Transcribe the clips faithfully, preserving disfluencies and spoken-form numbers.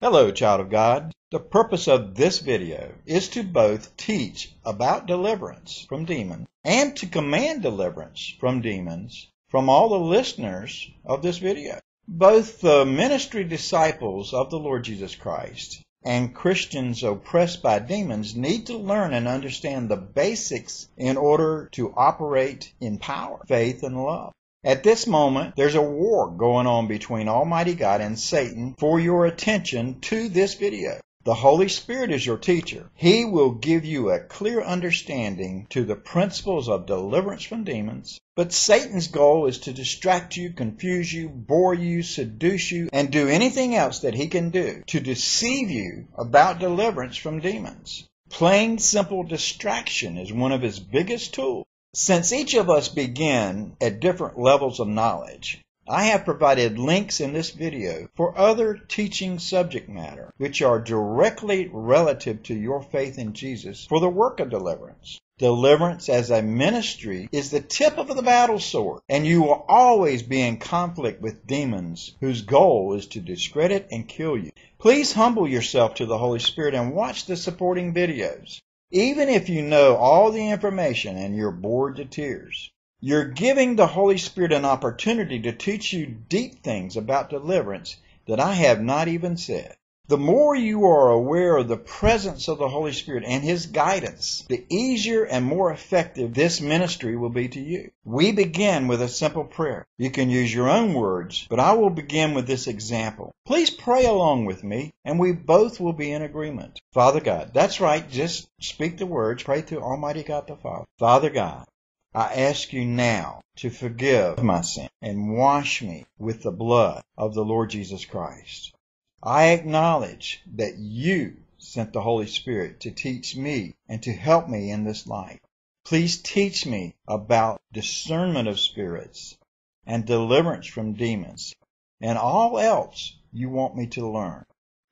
Hello, child of God. The purpose of this video is to both teach about deliverance from demons and to command deliverance from demons from all the listeners of this video. Both the ministry disciples of the Lord Jesus Christ and Christians oppressed by demons need to learn and understand the basics in order to operate in power, faith, and love. At this moment, there's a war going on between Almighty God and Satan for your attention to this video. The Holy Spirit is your teacher. He will give you a clear understanding to the principles of deliverance from demons. But Satan's goal is to distract you, confuse you, bore you, seduce you, and do anything else that he can do to deceive you about deliverance from demons. Plain, simple distraction is one of his biggest tools. Since each of us begin at different levels of knowledge, I have provided links in this video for other teaching subject matter which are directly relative to your faith in Jesus for the work of deliverance. Deliverance as a ministry is the tip of the battle sword, and you will always be in conflict with demons whose goal is to discredit and kill you. Please humble yourself to the Holy Spirit and watch the supporting videos. Even if you know all the information and you're bored to tears, you're giving the Holy Spirit an opportunity to teach you deep things about deliverance that I have not even said. The more you are aware of the presence of the Holy Spirit and His guidance, the easier and more effective this ministry will be to you. We begin with a simple prayer. You can use your own words, but I will begin with this example. Please pray along with me, and we both will be in agreement. Father God, that's right, just speak the words, pray to Almighty God the Father. Father God, I ask you now to forgive my sin and wash me with the blood of the Lord Jesus Christ. I acknowledge that you sent the Holy Spirit to teach me and to help me in this life. Please teach me about discernment of spirits and deliverance from demons and all else you want me to learn.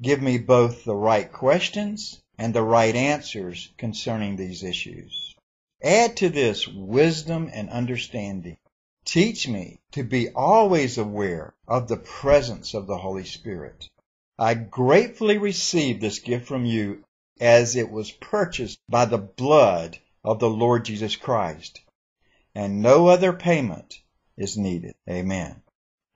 Give me both the right questions and the right answers concerning these issues. Add to this wisdom and understanding. Teach me to be always aware of the presence of the Holy Spirit. I gratefully receive this gift from you as it was purchased by the blood of the Lord Jesus Christ, and no other payment is needed. Amen.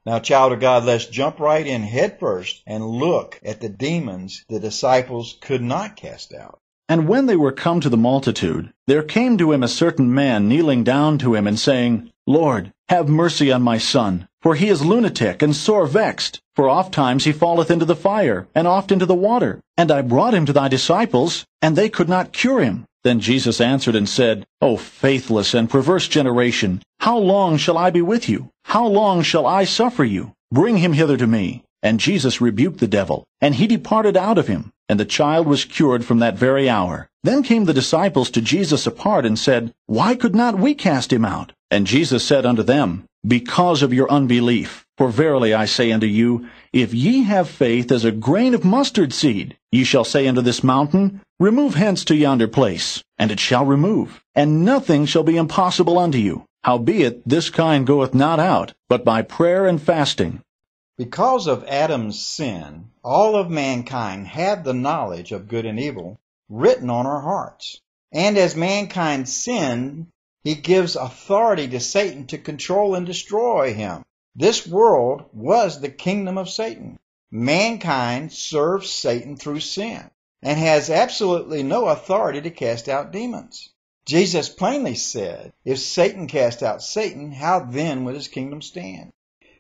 Now, child of God, let's jump right in headfirst and look at the demons the disciples could not cast out. And when they were come to the multitude, there came to him a certain man kneeling down to him and saying, Lord, have mercy on my son, for he is lunatic and sore vexed, for oft times he falleth into the fire, and oft into the water. And I brought him to thy disciples, and they could not cure him. Then Jesus answered and said, O faithless and perverse generation, how long shall I be with you? How long shall I suffer you? Bring him hither to me. And Jesus rebuked the devil, and he departed out of him. And the child was cured from that very hour. Then came the disciples to Jesus apart and said, Why could not we cast him out? And Jesus said unto them, Because of your unbelief. For verily I say unto you, if ye have faith as a grain of mustard seed, ye shall say unto this mountain, Remove hence to yonder place, and it shall remove, and nothing shall be impossible unto you. Howbeit this kind goeth not out, but by prayer and fasting. Because of Adam's sin, all of mankind have the knowledge of good and evil written on our hearts. And as mankind sinned, he gives authority to Satan to control and destroy him. This world was the kingdom of Satan. Mankind serves Satan through sin and has absolutely no authority to cast out demons. Jesus plainly said, if Satan cast out Satan, how then would his kingdom stand?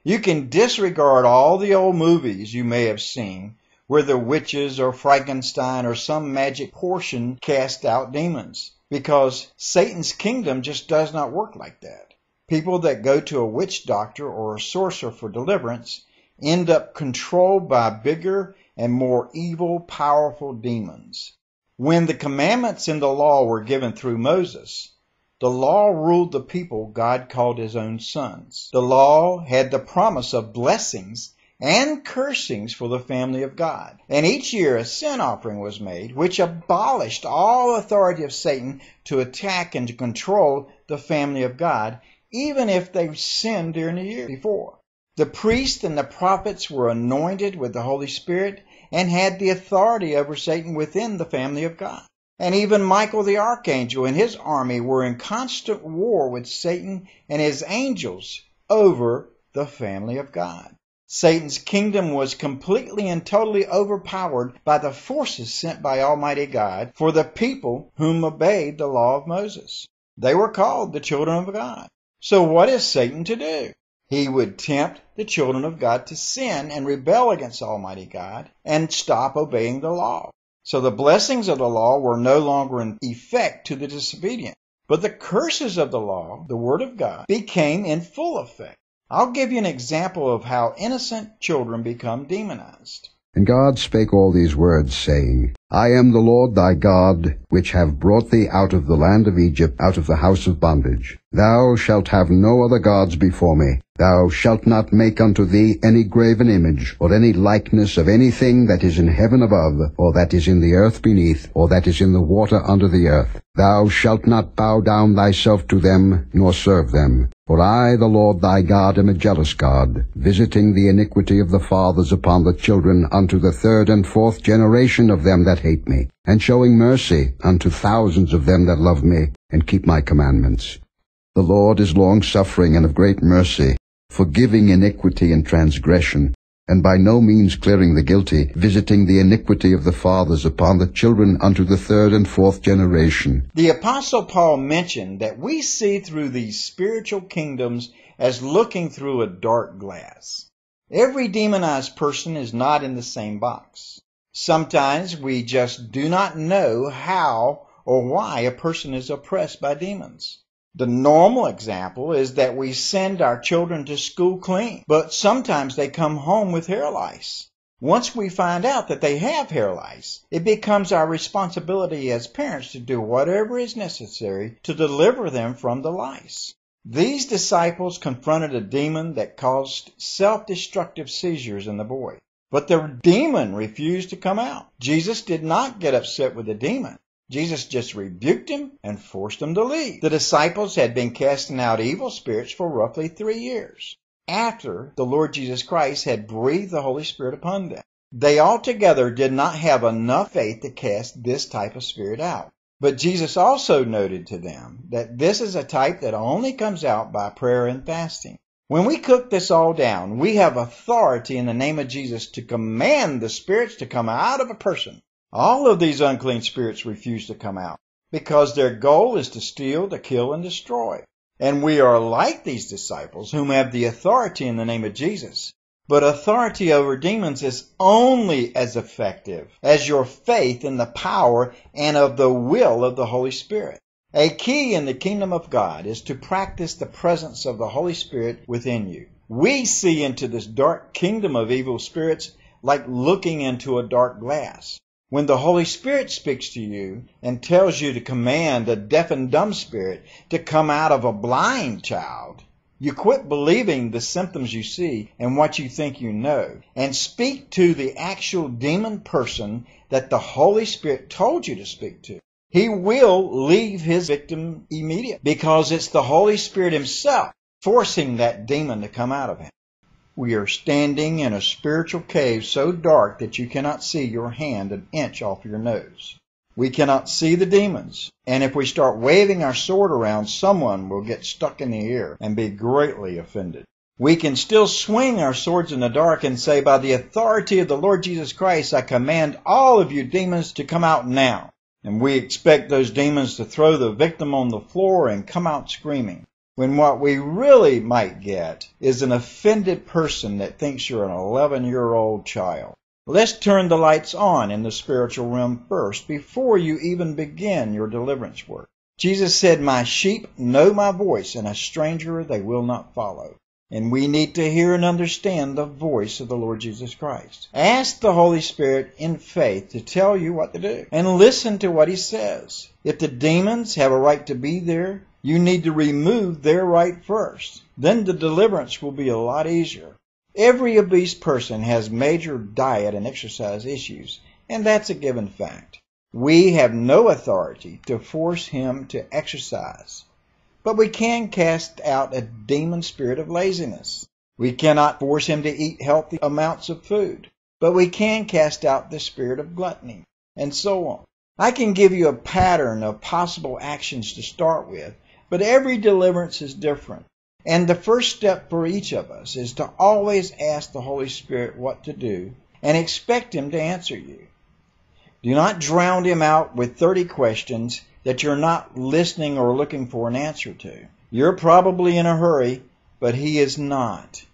You can disregard all the old movies you may have seen where the witches or Frankenstein or some magic potion cast out demons, because Satan's kingdom just does not work like that. People that go to a witch doctor or a sorcerer for deliverance end up controlled by bigger and more evil, powerful demons. When the commandments in the law were given through Moses, the law ruled the people God called his own sons. The law had the promise of blessings and cursings for the family of God. And each year a sin offering was made, which abolished all authority of Satan to attack and to control the family of God, even if they sinned during the year before. The priests and the prophets were anointed with the Holy Spirit and had the authority over Satan within the family of God. And even Michael the archangel and his army were in constant war with Satan and his angels over the family of God. Satan's kingdom was completely and totally overpowered by the forces sent by Almighty God for the people whom obeyed the law of Moses. They were called the children of God. So what is Satan to do? He would tempt the children of God to sin and rebel against Almighty God and stop obeying the law. So the blessings of the law were no longer in effect to the disobedient, but the curses of the law, the Word of God, became in full effect. I'll give you an example of how innocent children become demonized. And God spake all these words, saying, I am the Lord thy God, which have brought thee out of the land of Egypt, out of the house of bondage. Thou shalt have no other gods before me. Thou shalt not make unto thee any graven image, or any likeness of anything that is in heaven above, or that is in the earth beneath, or that is in the water under the earth. Thou shalt not bow down thyself to them, nor serve them. For I, the Lord thy God, am a jealous God, visiting the iniquity of the fathers upon the children unto the third and fourth generation of them that hate me, and showing mercy unto thousands of them that love me, and keep my commandments. The Lord is long-suffering and of great mercy, forgiving iniquity and transgression, and by no means clearing the guilty, visiting the iniquity of the fathers upon the children unto the third and fourth generation. The Apostle Paul mentioned that we see through these spiritual kingdoms as looking through a dark glass. Every demonized person is not in the same box. Sometimes we just do not know how or why a person is oppressed by demons. The normal example is that we send our children to school clean, but sometimes they come home with hair lice. Once we find out that they have hair lice, it becomes our responsibility as parents to do whatever is necessary to deliver them from the lice. These disciples confronted a demon that caused self-destructive seizures in the boy, but the demon refused to come out. Jesus did not get upset with the demon. Jesus just rebuked him and forced him to leave. The disciples had been casting out evil spirits for roughly three years after the Lord Jesus Christ had breathed the Holy Spirit upon them. They altogether did not have enough faith to cast this type of spirit out. But Jesus also noted to them that this is a type that only comes out by prayer and fasting. When we cook this all down, we have authority in the name of Jesus to command the spirits to come out of a person. All of these unclean spirits refuse to come out because their goal is to steal, to kill, and destroy. And we are like these disciples whom have the authority in the name of Jesus. But authority over demons is only as effective as your faith in the power and of the will of the Holy Spirit. A key in the kingdom of God is to practice the presence of the Holy Spirit within you. We see into this dark kingdom of evil spirits like looking into a dark glass. When the Holy Spirit speaks to you and tells you to command a deaf and dumb spirit to come out of a blind child, you quit believing the symptoms you see and what you think you know, and speak to the actual demon person that the Holy Spirit told you to speak to. He will leave his victim immediately because it's the Holy Spirit himself forcing that demon to come out of him. We are standing in a spiritual cave so dark that you cannot see your hand an inch off your nose. We cannot see the demons, and if we start waving our sword around, someone will get stuck in the ear and be greatly offended. We can still swing our swords in the dark and say, by the authority of the Lord Jesus Christ, I command all of you demons to come out now. And we expect those demons to throw the victim on the floor and come out screaming, when what we really might get is an offended person that thinks you're an eleven-year-old child. Let's turn the lights on in the spiritual realm first before you even begin your deliverance work. Jesus said, my sheep know my voice, and a stranger they will not follow. And we need to hear and understand the voice of the Lord Jesus Christ. Ask the Holy Spirit in faith to tell you what to do, and listen to what he says. If the demons have a right to be there, you need to remove their right first. Then the deliverance will be a lot easier. Every obese person has major diet and exercise issues, and that's a given fact. We have no authority to force him to exercise, but we can cast out a demon spirit of laziness. We cannot force him to eat healthy amounts of food. But we can cast out the spirit of gluttony, and so on. I can give you a pattern of possible actions to start with, but every deliverance is different. And the first step for each of us is to always ask the Holy Spirit what to do and expect Him to answer you. Do not drown Him out with thirty questions that you're not listening or looking for an answer to. You're probably in a hurry, but He is not.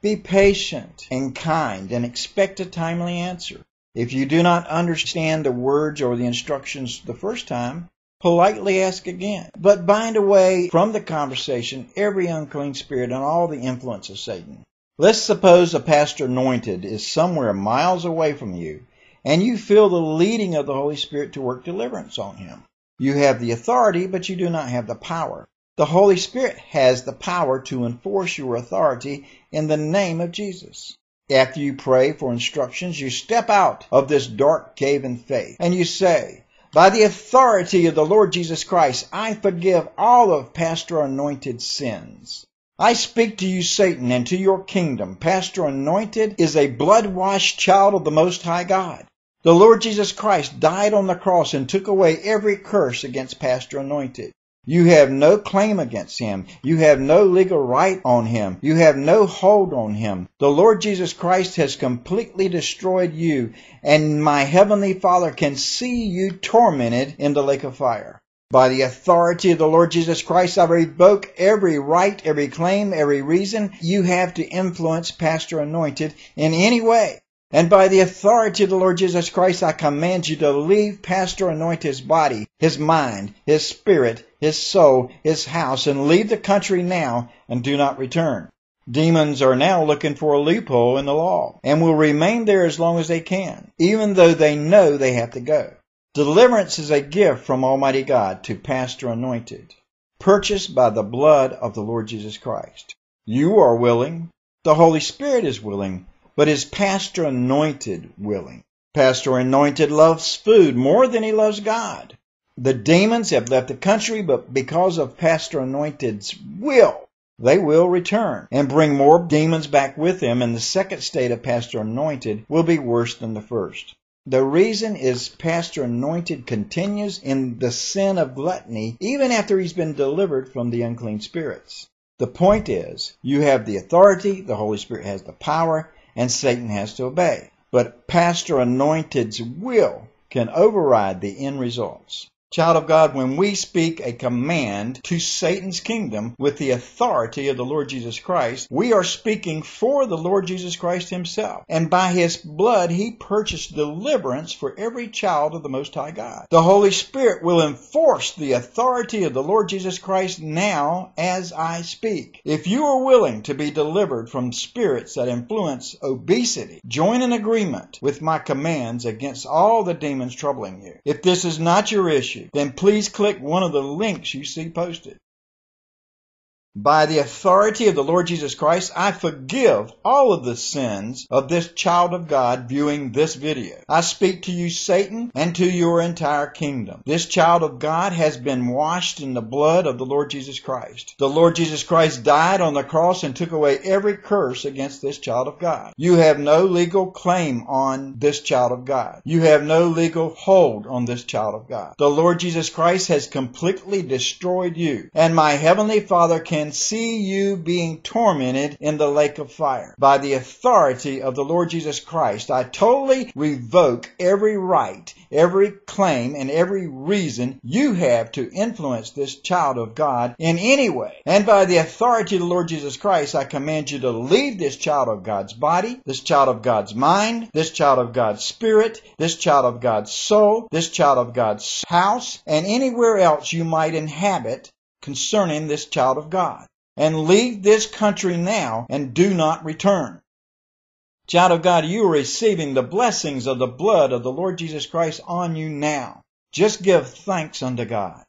Be patient and kind and expect a timely answer. If you do not understand the words or the instructions the first time, politely ask again, but bind away from the conversation every unclean spirit and all the influence of Satan. Let's suppose a pastor anointed is somewhere miles away from you, and you feel the leading of the Holy Spirit to work deliverance on him. You have the authority, but you do not have the power. The Holy Spirit has the power to enforce your authority in the name of Jesus. After you pray for instructions, you step out of this dark cave in faith, and you say, "By the authority of the Lord Jesus Christ, I forgive all of Pastor Anointed's sins. I speak to you, Satan, and to your kingdom. Pastor Anointed is a blood-washed child of the Most High God. The Lord Jesus Christ died on the cross and took away every curse against Pastor Anointed. You have no claim against him. You have no legal right on him. You have no hold on him. The Lord Jesus Christ has completely destroyed you, and my heavenly Father can see you tormented in the lake of fire. By the authority of the Lord Jesus Christ, I revoke every right, every claim, every reason you have to influence Pastor Anointed in any way. And by the authority of the Lord Jesus Christ, I command you to leave Pastor Anointed's body, his mind, his spirit, his soul, his house, and leave the country now and do not return." Demons are now looking for a loophole in the law and will remain there as long as they can, even though they know they have to go. Deliverance is a gift from Almighty God to Pastor Anointed, purchased by the blood of the Lord Jesus Christ. You are willing. The Holy Spirit is willing. But is Pastor Anointed willing? Pastor Anointed loves food more than he loves God. The demons have left the country, but because of Pastor Anointed's will, they will return and bring more demons back with them, and the second state of Pastor Anointed will be worse than the first. The reason is Pastor Anointed continues in the sin of gluttony even after he's been delivered from the unclean spirits. The point is, you have the authority, the Holy Spirit has the power, and Satan has to obey. But Pastor Anointed's will can override the end results. Child of God, when we speak a command to Satan's kingdom with the authority of the Lord Jesus Christ, we are speaking for the Lord Jesus Christ himself. And by his blood, he purchased deliverance for every child of the Most High God. The Holy Spirit will enforce the authority of the Lord Jesus Christ now as I speak. If you are willing to be delivered from spirits that influence obesity, join an agreement with my commands against all the demons troubling you. If this is not your issue, then please click one of the links you see posted. By the authority of the Lord Jesus Christ, I forgive all of the sins of this child of God viewing this video. I speak to you, Satan, and to your entire kingdom. This child of God has been washed in the blood of the Lord Jesus Christ. The Lord Jesus Christ died on the cross and took away every curse against this child of God. You have no legal claim on this child of God. You have no legal hold on this child of God. The Lord Jesus Christ has completely destroyed you, and my heavenly Father can see you being tormented in the lake of fire. By the authority of the Lord Jesus Christ, I totally revoke every right, every claim, and every reason you have to influence this child of God in any way. And by the authority of the Lord Jesus Christ, I command you to leave this child of God's body, this child of God's mind, this child of God's spirit, this child of God's soul, this child of God's house, and anywhere else you might inhabit concerning this child of God, and leave this country now and do not return. Child of God, you are receiving the blessings of the blood of the Lord Jesus Christ on you now. Just give thanks unto God.